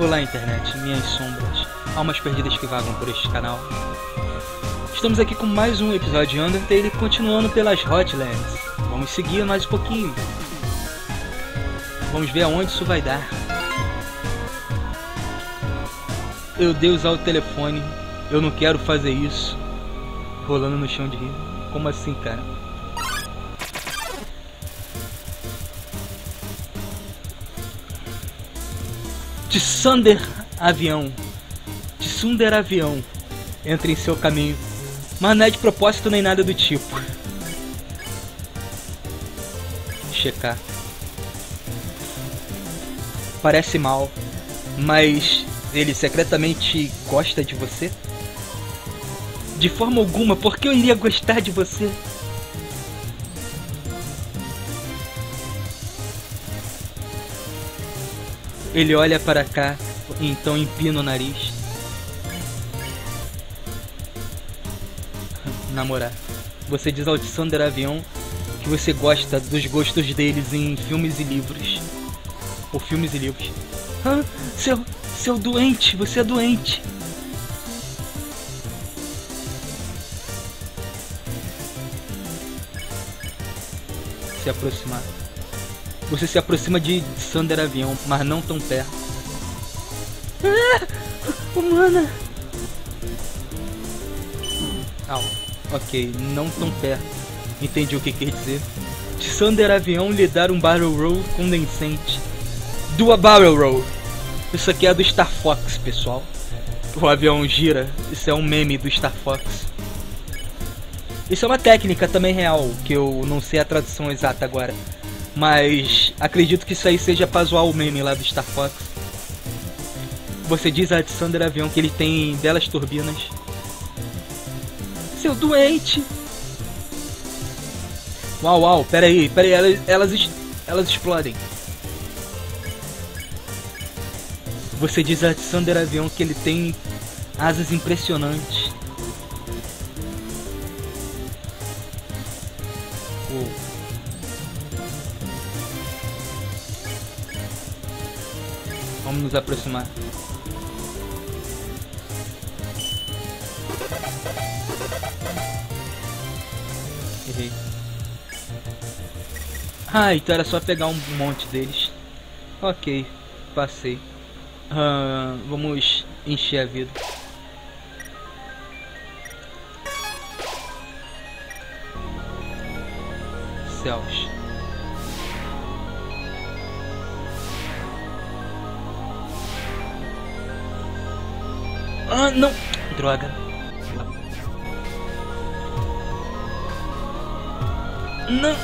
Olá internet, minhas sombras, almas perdidas que vagam por este canal. Estamos aqui com mais um episódio de Undertale, continuando pelas Hotlands. Vamos seguir mais um pouquinho. Vamos ver aonde isso vai dar. Eu dei usar o telefone, eu não quero fazer isso. Rolando no chão de rir, como assim, cara? Tsunder avião entra em seu caminho, mas não é de propósito nem nada do tipo. Checar parece mal, mas ele secretamente gosta de você? De forma alguma, porque eu iria gostar de você? Ele olha para cá, então empina o nariz. Namorar. Você diz ao Sandra Avião que você gosta dos gostos deles em filmes e livros. Por filmes e livros. Ah, seu doente, você é doente. Se aproximar. Você se aproxima de Sander Avião, mas não tão perto. Ah, humana! Ah, ok, não tão perto. Entendi o que quer dizer. Sander Avião lhe dar um Barrel Roll condensante. Do a Barrel Roll! Isso aqui é do Star Fox, pessoal. O avião gira. Isso é um meme do Star Fox. Isso é uma técnica também real, que eu não sei a tradução exata agora. Mas acredito que isso aí seja pra zoar o meme lá do Star Fox. Você diz a Sandra Avião que ele tem belas turbinas. Seu doente! Uau, peraí, elas explodem. Você diz a Sandra Avião que ele tem asas impressionantes. Uou. Vamos nos aproximar. Errei. Ah, então era só pegar um monte deles. Ok, passei. Vamos encher a vida. Céus. Ah, não! Droga! Não!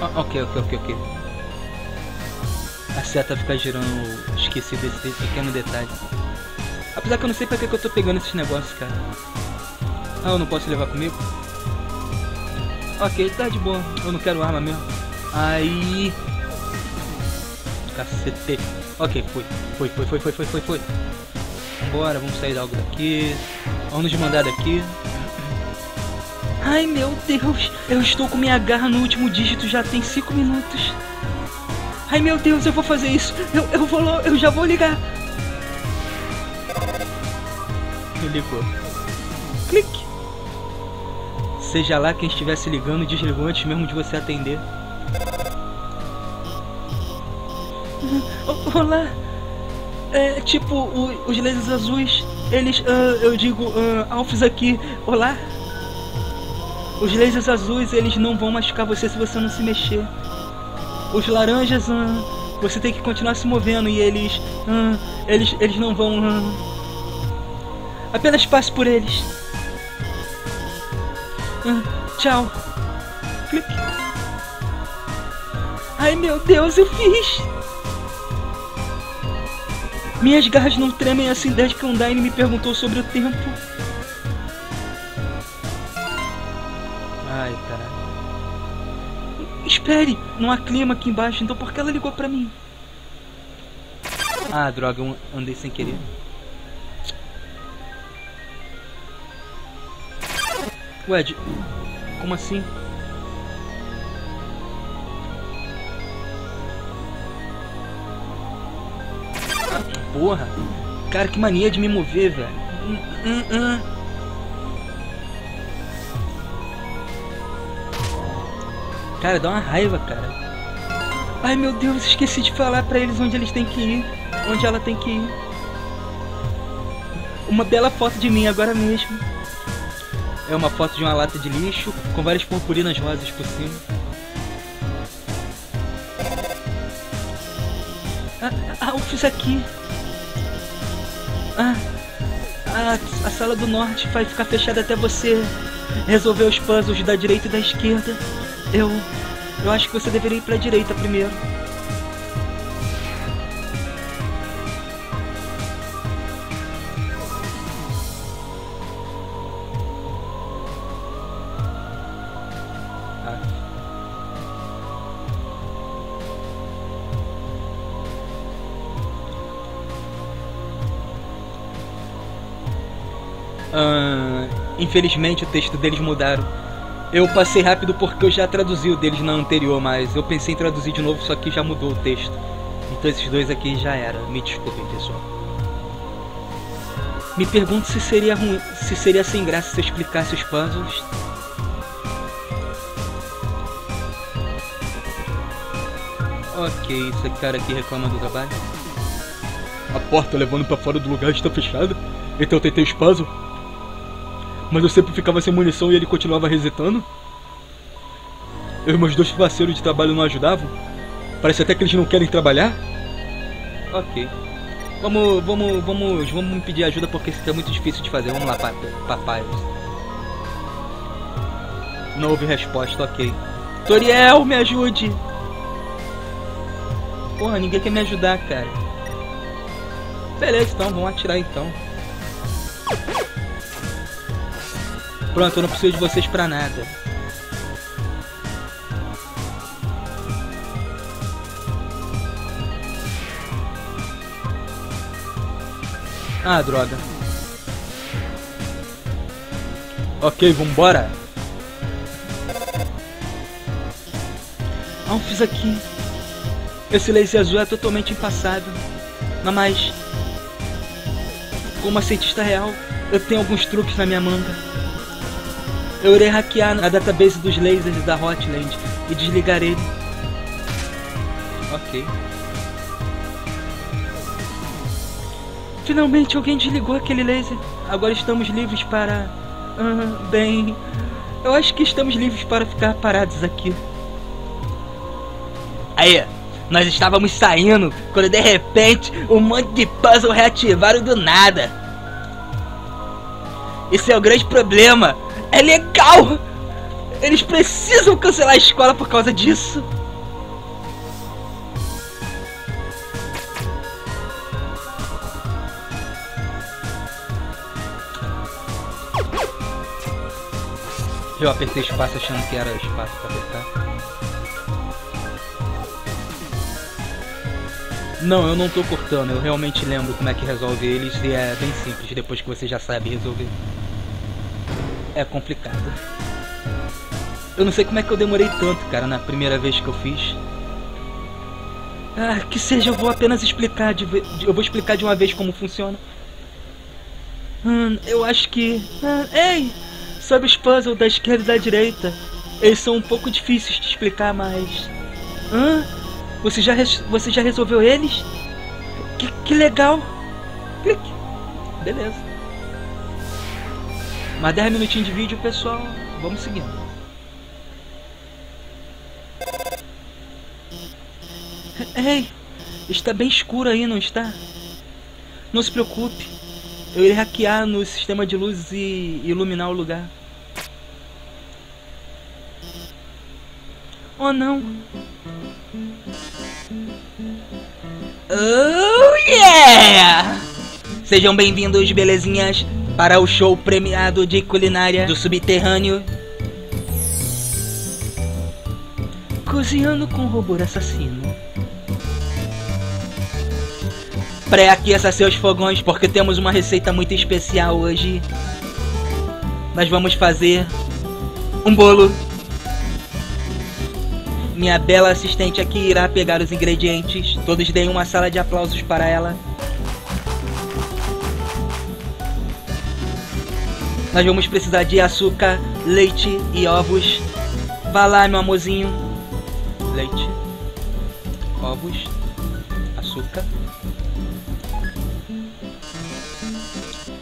Ah, ok. A seta fica girando, esqueci desse pequeno detalhe. Apesar que eu não sei pra que eu tô pegando esses negócios, cara. Ah, eu não posso levar comigo? Ok, tá de boa. Eu não quero arma mesmo. Aí... Cacete. Ok, foi. Vambora, vamos sair logo daqui. Vamos nos mandar daqui. Ai meu Deus, eu estou com minha garra no último dígito, já tem 5 minutos. Ai meu Deus, eu vou fazer isso. Eu já vou ligar. Ligou. Clique. Seja lá quem estivesse ligando, desligou antes mesmo de você atender. Olá, é tipo os lasers azuis, eles, eu digo, Alphys aqui, olá. Os lasers azuis, eles não vão machucar você se você não se mexer. Os laranjas, você tem que continuar se movendo e eles, eles não vão, apenas passe por eles. Tchau. Clique. Ai meu Deus, eu fiz! Minhas garras não tremem assim desde que Undyne me perguntou sobre o tempo. Ai, caralho. Espere, não há clima aqui embaixo, então por que ela ligou pra mim? Ah, droga, eu andei sem querer. Ué, como assim? porra. Cara, que mania de me mover, velho. Cara, dá uma raiva, cara. Ai, meu Deus, esqueci de falar pra eles onde eles têm que ir. Onde ela tem que ir. Uma bela foto de mim agora mesmo. É uma foto de uma lata de lixo, com várias purpurinas rosas por cima. Ah, Alphys aqui. Ah, a sala do norte vai ficar fechada até você resolver os puzzles da direita e da esquerda. Eu acho que você deveria ir pra direita primeiro. Infelizmente o texto deles mudaram. Eu passei rápido porque eu já traduzi o deles na anterior, mas eu pensei em traduzir de novo, só que já mudou o texto. Então esses dois aqui já era. Me desculpem, pessoal. Me pergunto se seria ruim, se seria sem graça se eu explicasse os puzzles. Ok, esse cara aqui reclama do trabalho. A porta levando pra fora do lugar está fechada, então eu tentei os puzzles. Mas eu sempre ficava sem munição e ele continuava resetando. Eu e meus dois parceiros de trabalho não ajudavam. Parece até que eles não querem trabalhar. Ok. Vamos pedir ajuda porque isso é muito difícil de fazer. Vamos lá, Papyrus. Não houve resposta, ok. Toriel, me ajude! Porra, ninguém quer me ajudar, cara. Beleza, então, vamos atirar então. Pronto, eu não preciso de vocês pra nada. Ah, droga. Ok, vambora. Alphys aqui. Esse laser azul é totalmente impassável. Mas, como cientista real, eu tenho alguns truques na minha manga. Eu irei hackear a database dos lasers da Hotlands e desligar ele. Ok. Finalmente alguém desligou aquele laser. Agora estamos livres para... bem... Eu acho que estamos livres para ficar parados aqui. Aí, nós estávamos saindo quando de repente um monte de puzzle reativaram do nada. Esse é o grande problema. É legal! Eles precisam cancelar a escola por causa disso! Eu apertei espaço achando que era espaço pra apertar. Não, eu não tô cortando, eu realmente lembro como é que resolve eles e é bem simples depois que você já sabe resolver. É complicado. Eu não sei como é que eu demorei tanto, cara, na primeira vez que eu fiz. Ah, que seja, eu vou apenas explicar de uma vez como funciona. Eu acho que... ei! Sobre os puzzles da esquerda e da direita. Eles são um pouco difíceis de explicar, mas... Você já resolveu eles? Que legal! Clique! Beleza. Mais 10 minutinhos de vídeo, pessoal. Vamos seguindo. Ei, está bem escuro aí, não está? Não se preocupe. Eu irei hackear no sistema de luzes e iluminar o lugar. Oh, não. Oh, yeah! Sejam bem-vindos, belezinhas, para o show premiado de culinária do subterrâneo. Cozinhando com o robô assassino. Pré-aqueça seus fogões porque temos uma receita muito especial hoje. Nós vamos fazer um bolo. Minha bela assistente aqui irá pegar os ingredientes. Todos deem uma salva de aplausos para ela. Nós vamos precisar de açúcar, leite e ovos. Vá lá, meu amorzinho. Leite, ovos, açúcar.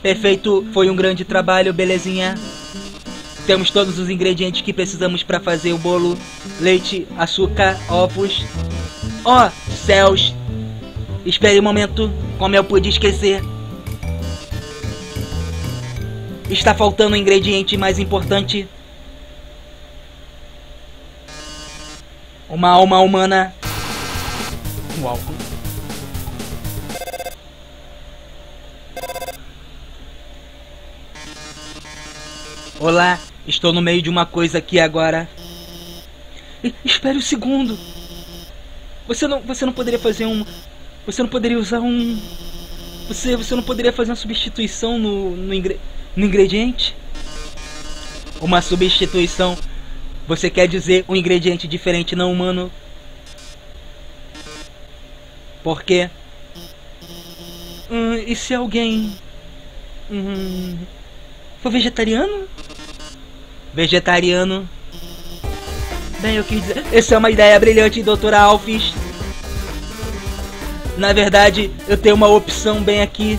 Perfeito, foi um grande trabalho, belezinha. Temos todos os ingredientes que precisamos para fazer o bolo. Leite, açúcar, ovos. Oh, céus! Espere um momento, como eu pude esquecer. Está faltando o ingrediente mais importante. Uma alma humana. Uau. Olá, estou no meio de uma coisa aqui agora. Espere um segundo. Você não poderia fazer um... Você não poderia usar um... Você não poderia fazer uma substituição no ingrediente? Uma substituição? Você quer dizer um ingrediente diferente não humano? Por quê? E se alguém... for vegetariano? Vegetariano. Bem, eu quis dizer... Essa é uma ideia brilhante, doutora Alphys. Na verdade, eu tenho uma opção bem aqui.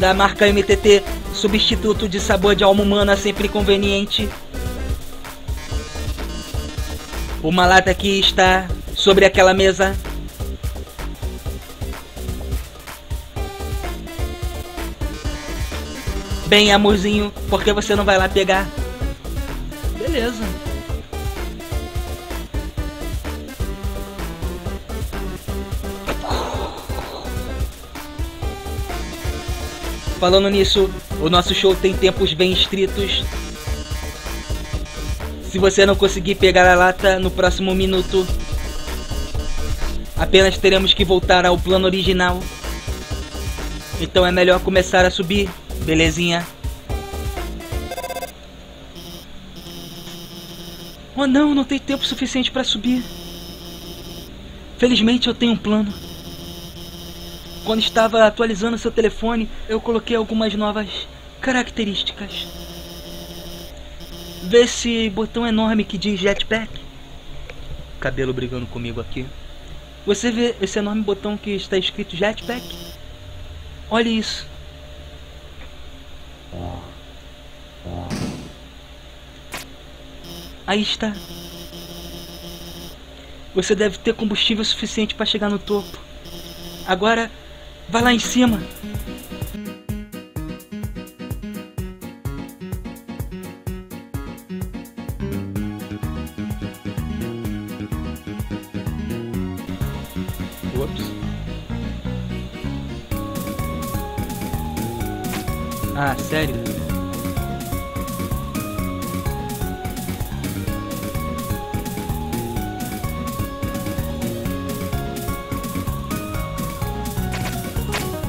Da marca MTT. Substituto de sabor de alma humana sempre conveniente. Uma lata que está sobre aquela mesa. Bem, amorzinho, por que você não vai lá pegar? Beleza. Falando nisso, o nosso show tem tempos bem estritos. Se você não conseguir pegar a lata no próximo minuto, apenas teremos que voltar ao plano original. Então é melhor começar a subir. Belezinha. Oh não, não tem tempo suficiente para subir. Felizmente eu tenho um plano. Quando estava atualizando seu telefone, eu coloquei algumas novas características. Vê esse botão enorme que diz jetpack. Cabelo brigando comigo aqui. Você vê esse enorme botão que está escrito jetpack? Olha isso. Aí está. Você deve ter combustível suficiente para chegar no topo. Agora, vá lá em cima. Ups. Ah, sério?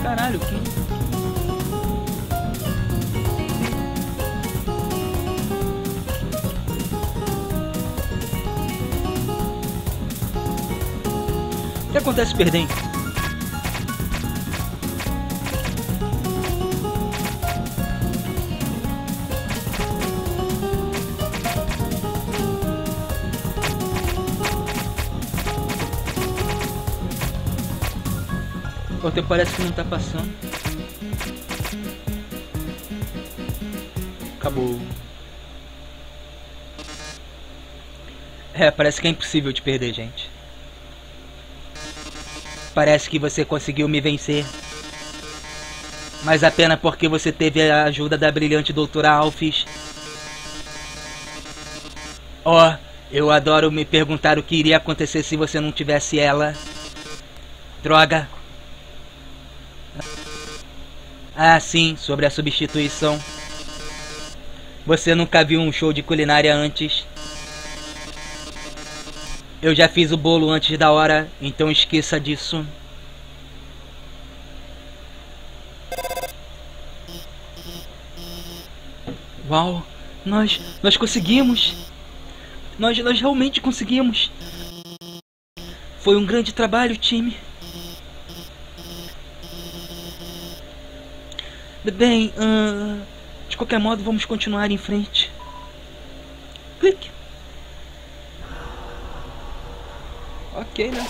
Caralho, que... O que acontece perdendo? Até parece que não tá passando. Acabou. É, parece que é impossível de perder, gente. Parece que você conseguiu me vencer. Mas apenas porque você teve a ajuda da brilhante doutora Alphys. Oh, eu adoro me perguntar o que iria acontecer se você não tivesse ela. Droga. Ah, sim, sobre a substituição. Você nunca viu um show de culinária antes? Eu já fiz o bolo antes da hora, então esqueça disso. Uau, nós conseguimos! Nós realmente conseguimos! Foi um grande trabalho, time. Bem, de qualquer modo vamos continuar em frente. Clique. Ok, né?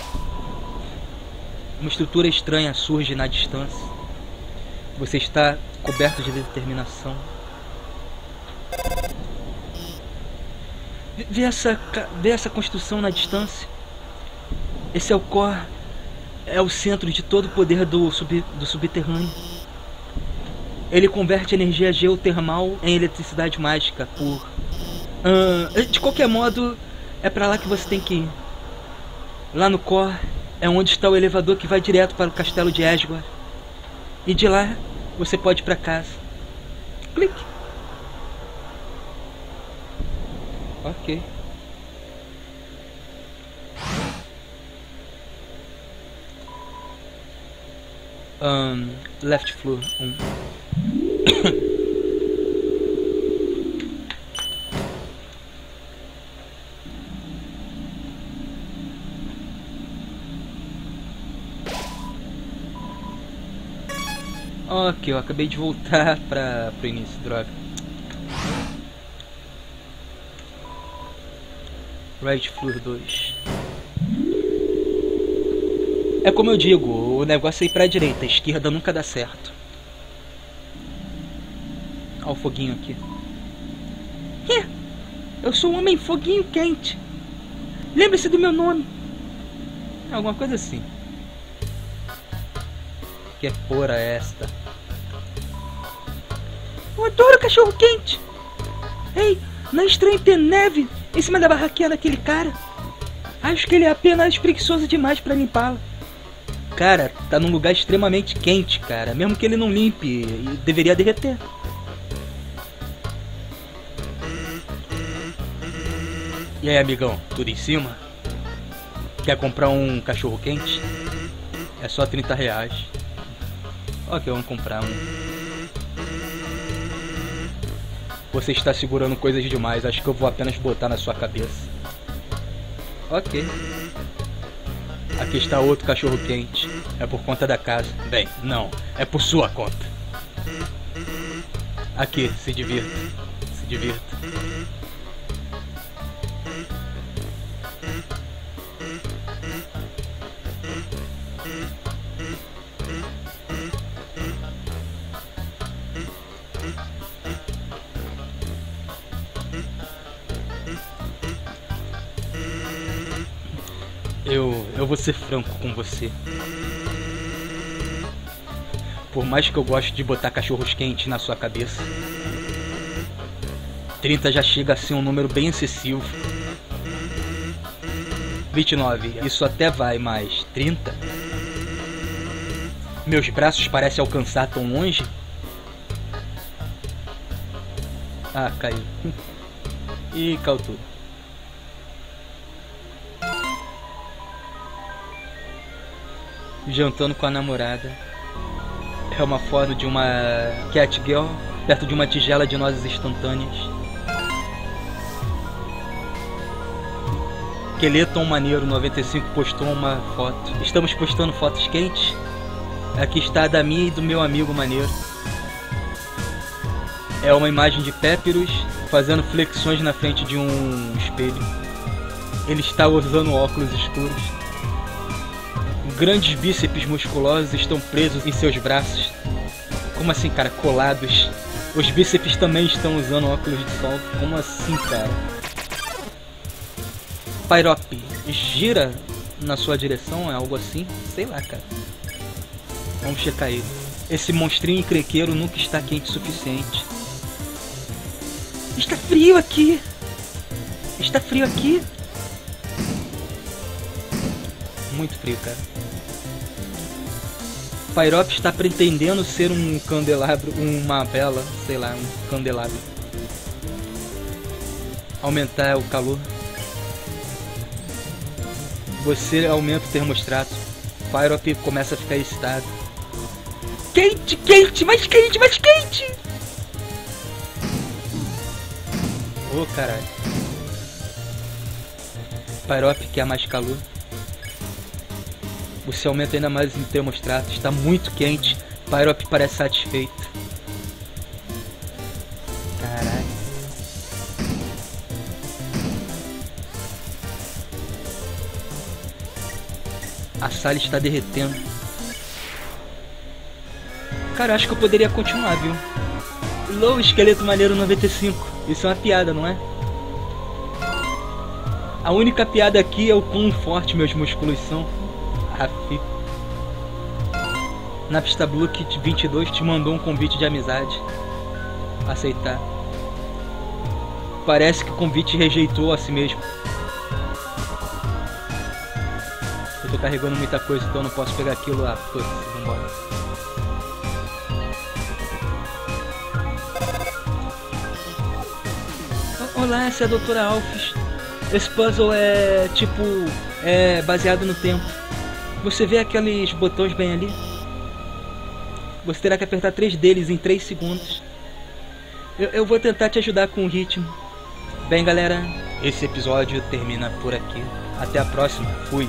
Uma estrutura estranha surge na distância. Você está coberto de determinação. Vê essa construção na distância. Esse é o core. É o centro de todo o poder do subterrâneo. Ele converte energia geotermal em eletricidade mágica por... de qualquer modo, é pra lá que você tem que ir. Lá no core é onde está o elevador que vai direto para o castelo de Asgore. E de lá, você pode ir pra casa. Clique. Ok. Left floor 1. Ok, eu acabei de voltar para o início, droga. Right floor 2. É como eu digo, o negócio é ir pra direita, a esquerda nunca dá certo. Olha o foguinho aqui. Eu sou um homem foguinho quente. Lembre-se do meu nome. Alguma coisa assim. Que porra é esta? Eu adoro cachorro quente. Ei, não é estranho ter neve em cima da barraquinha daquele cara? Acho que ele é apenas preguiçoso demais pra limpá-la. Cara, tá num lugar extremamente quente, cara. Mesmo que ele não limpe, deveria derreter. E aí, amigão, tudo em cima? Quer comprar um cachorro quente? É só R$30. Ok, vamos comprar um. Você está segurando coisas demais. Acho que eu vou apenas botar na sua cabeça. Ok. Aqui está outro cachorro quente. É por conta da casa. Bem, não. É por sua conta. Aqui, se divirta. Se divirta. Eu vou ser franco com você. Por mais que eu goste de botar cachorros quentes na sua cabeça, 30 já chega a ser um número bem excessivo. 29, isso até vai, mas 30? Meus braços parecem alcançar tão longe? Ah, caiu. E caiu tudo. Jantando com a namorada. É uma foto de uma Catgirl perto de uma tigela de nozes instantâneas. Queleton Maneiro 95 postou uma foto. Estamos postando fotos quentes. Aqui está a da minha e do meu amigo Maneiro. É uma imagem de Papyrus fazendo flexões na frente de um espelho. Ele está usando óculos escuros. Grandes bíceps musculosos estão presos em seus braços. Como assim, cara? Colados. Os bíceps também estão usando óculos de sol. Como assim, cara? Pyrope gira na sua direção, é algo assim? Sei lá, cara. Vamos checar ele. Esse monstrinho encrequeiro nunca está quente o suficiente. Está frio aqui! Está frio aqui? Muito frio, cara. Pyrope está pretendendo ser um candelabro, uma vela, sei lá, um candelabro. Aumentar o calor. Você aumenta o termostato. Pyrope começa a ficar excitado. Quente, quente, mais quente, mais quente! Ô, caralho. Pyrope quer mais calor. Você aumenta ainda mais o termostato, está muito quente. Pyrope parece satisfeito. A sala está derretendo. Cara, eu acho que eu poderia continuar, viu? Low, esqueleto maneiro 95. Isso é uma piada, não é? A única piada aqui é o quão forte meus músculos são. Rafi. Napstablook 22 te mandou um convite de amizade. Aceitar. Parece que o convite rejeitou a si mesmo. Eu tô carregando muita coisa, então não posso pegar aquilo lá. Putz, vambora. Olá, essa é a Doutora Alphys. Esse puzzle é tipo... é baseado no tempo. Você vê aqueles botões bem ali? Você terá que apertar 3 deles em 3 segundos. Eu vou tentar te ajudar com o ritmo. Bem, galera, esse episódio termina por aqui. Até a próxima. Fui!